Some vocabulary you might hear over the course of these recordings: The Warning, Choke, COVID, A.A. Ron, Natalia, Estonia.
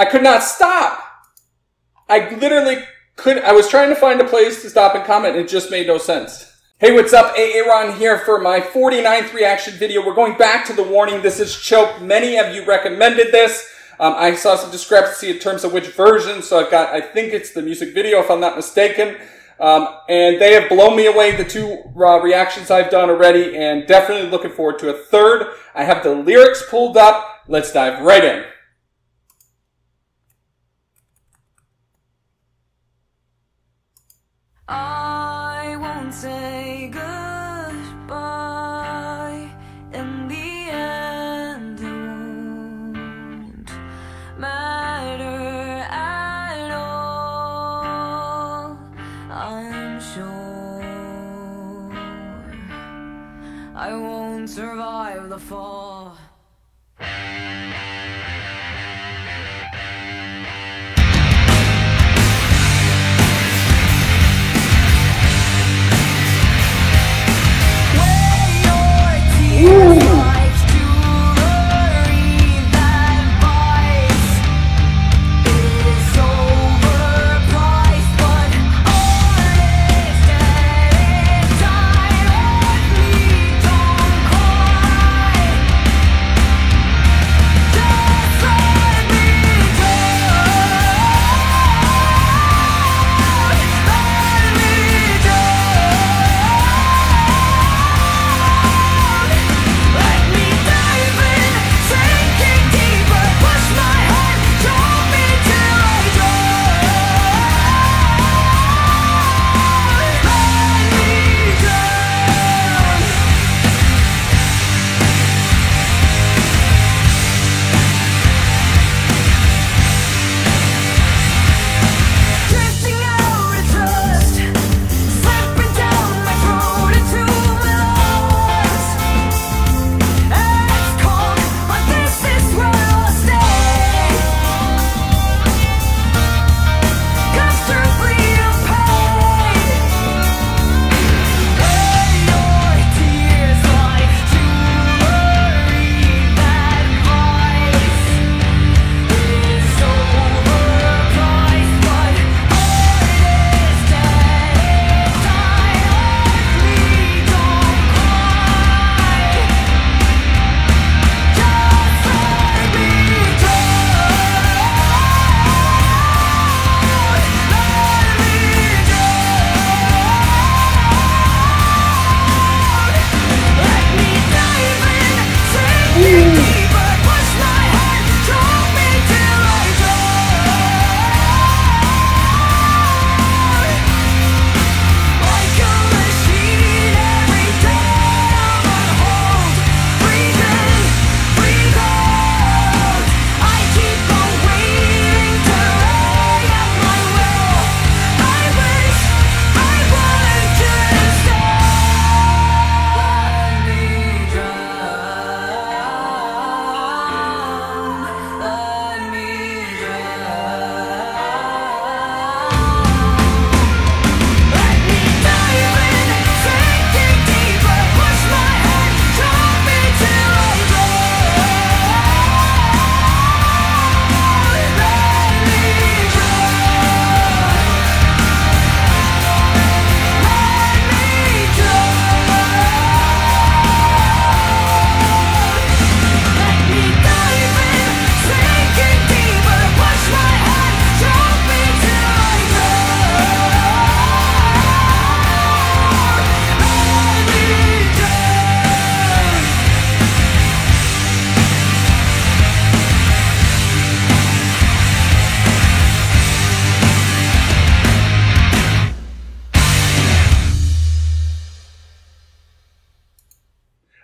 I could not stop. I literally couldn't. I was trying to find a place to stop and comment. And it just made no sense. Hey, what's up? A.A. Ron here for my 49th reaction video. We're going back to The Warning. This is Choke. Many of you recommended this. I saw some discrepancy in terms of which version. So I've got, I think it's the music video, if I'm not mistaken. And they have blown me away, the two reactions I've done already, and definitely looking forward to a third. I have the lyrics pulled up. Let's dive right in. I won't say goodbye. In the end, it won't matter at all. I'm sure I won't survive the fall.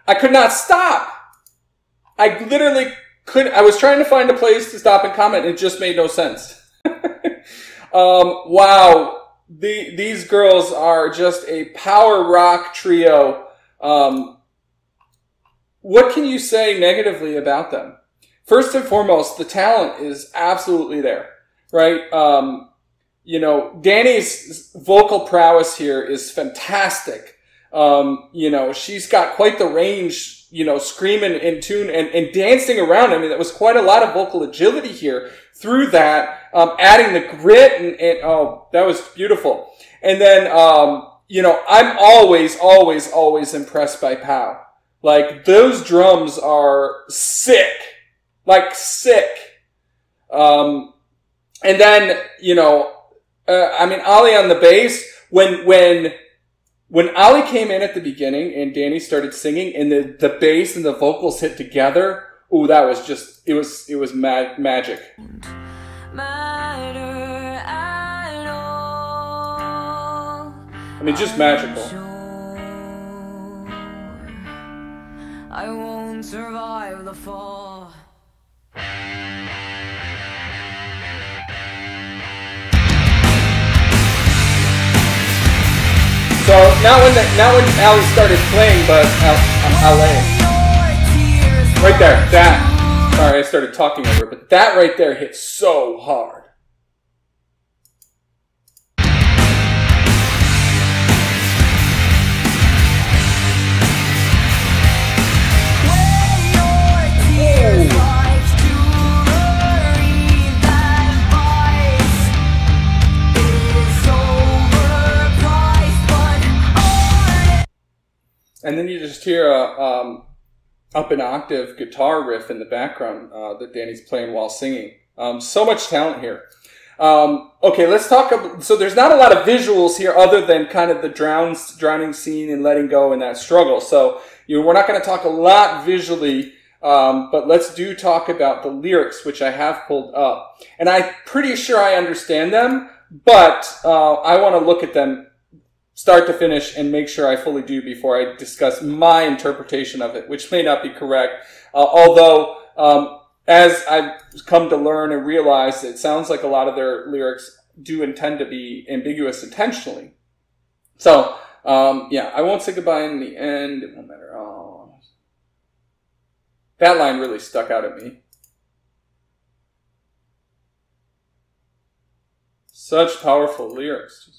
I could not stop. I literally couldn't. I was trying to find a place to stop and comment. And it just made no sense. Wow. These girls are just a power rock trio. What can you say negatively about them? First and foremost, the talent is absolutely there, right? You know, Danny's vocal prowess here is fantastic. You know, she's got quite the range you know, screaming in tune and dancing around. I mean, that was quite a lot of vocal agility here through that, adding the grit and oh, that was beautiful. And then, you know, I'm always impressed by Pow. Like, those drums are sick. Like, sick. And then, you know, I mean, Ali on the bass, when Ali came in at the beginning and Danny started singing and the bass and the vocals hit together, ooh, that was just, it was magic. I mean, just magical. I won't survive the fall. So not when Ali started playing, but LA. Right there, that. Sorry, I started talking over it, but that right there hit so hard. And then you just hear a up an octave guitar riff in the background that Danny's playing while singing. So much talent here. Okay, let's talk about, so there's not a lot of visuals here other than kind of the drowning scene and letting go and that struggle. So we're not going to talk a lot visually, but let's talk about the lyrics, which I have pulled up. And I'm pretty sure I understand them, but I want to look at them start to finish and make sure I fully do before I discuss my interpretation of it, which may not be correct. Although, as I've come to learn and realize, it sounds like a lot of their lyrics do intend to be ambiguous intentionally. So, yeah, I won't say goodbye in the end. It won't matter. Oh. That line really stuck out at me. Such powerful lyrics.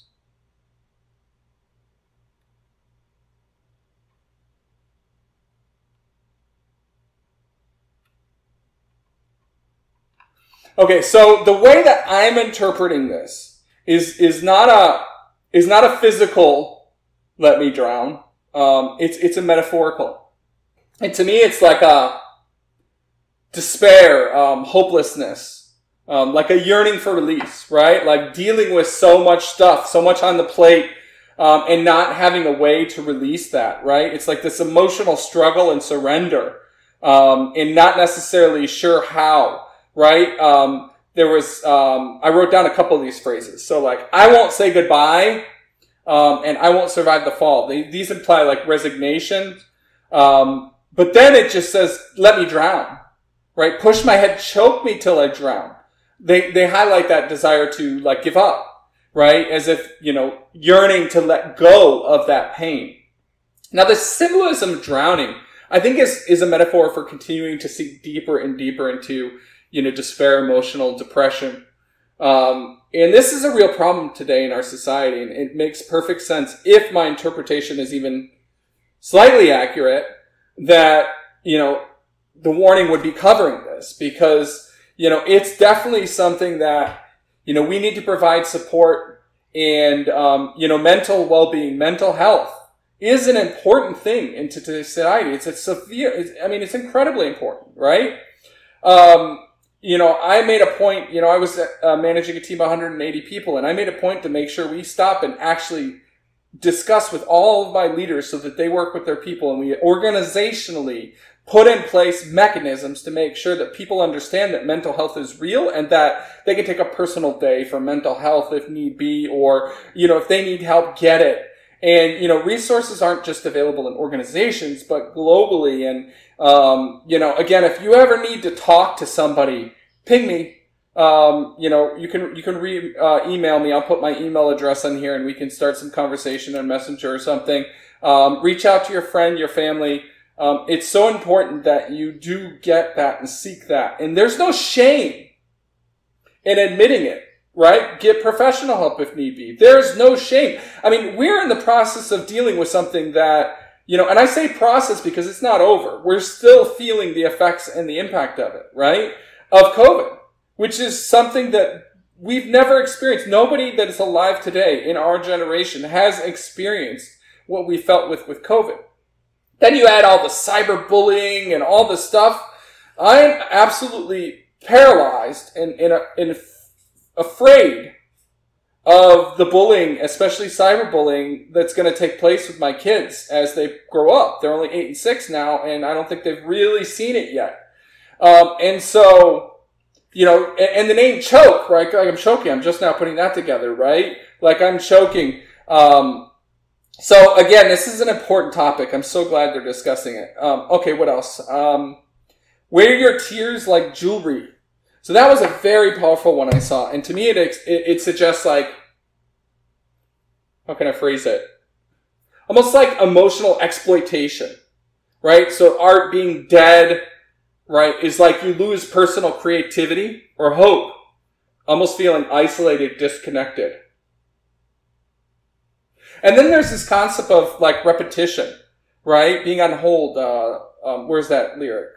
Okay, so the way that I'm interpreting this is not a physical "let me drown." It's a metaphorical, and to me, it's like a despair, hopelessness, like a yearning for release, right? Like dealing with so much stuff, so much on the plate, and not having a way to release that, right? It's like this emotional struggle and surrender, and not necessarily sure how. Right? There was, I wrote down a couple of these phrases. So like, I won't say goodbye, and I won't survive the fall. These imply like resignation. But then it just says, let me drown, right? Push my head, choke me till I drown. They highlight that desire to like give up, right? As if, you know, yearning to let go of that pain. Now the symbolism of drowning, I think is a metaphor for continuing to sink deeper and deeper into, you know, despair, emotional depression. And this is a real problem today in our society, and it makes perfect sense if my interpretation is even slightly accurate that, you know, the warning would be covering this because, you know, it's definitely something that, you know, we need to provide support and, you know, mental well-being, mental health is an important thing in today's society. It's a severe, I mean, it's incredibly important, right? You know, I made a point, you know, I was managing a team of 180 people, and I made a point to make sure we stop and actually discuss with all of my leaders so that they work with their people, and we organizationally put in place mechanisms to make sure that people understand that mental health is real and that they can take a personal day for mental health if need be, or, you know, if they need help, get it. And, you know, resources aren't just available in organizations, but globally. And, you know, again, if you ever need to talk to somebody, ping me. You know, you can email me. I'll put my email address on here and we can start some conversation on Messenger or something. Reach out to your friend, your family. It's so important that you do get that and seek that. And there's no shame in admitting it. Right? Get professional help if need be. There's no shame. I mean, we're in the process of dealing with something that, You know, and I say process because it's not over. We're still feeling the effects and the impact of it, right? Of COVID, which is something that we've never experienced. Nobody that is alive today in our generation has experienced what we felt with COVID. Then you add all the cyberbullying and all the stuff. I am absolutely paralyzed and afraid of the bullying, especially cyberbullying, that's going to take place with my kids as they grow up. They're only 8 and 6 now, and I don't think they've really seen it yet. And so, you know, and the name choke, right? Like I'm choking. I'm just now putting that together, right? Like I'm choking. So again, this is an important topic. I'm so glad they're discussing it. Okay, what else? Wear your tears like jewelry. So that was a very powerful one I saw. And to me, it suggests like, how can I phrase it? Almost like emotional exploitation, right? So art being dead, right, is like you lose personal creativity or hope, almost feeling isolated, disconnected. And then there's this concept of like repetition, right? Being on hold. Where's that lyric?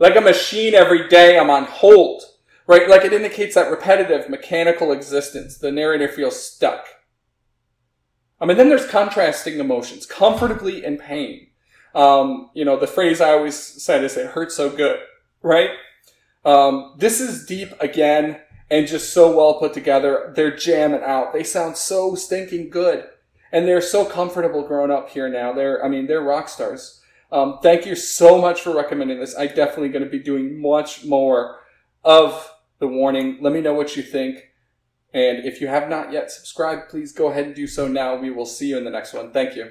Like a machine every day, I'm on hold, right? Like it indicates that repetitive, mechanical existence. The narrator feels stuck. And then there's contrasting emotions, comfortably and pain. You know, the phrase I always said is, it hurts so good, right? This is deep again and just so well put together. They're jamming out. They sound so stinking good. And they're so comfortable growing up here now. They're rock stars. Thank you so much for recommending this. I'm definitely going to be doing much more of The Warning. Let me know what you think. And if you have not yet subscribed, please go ahead and do so now. We will see you in the next one. Thank you.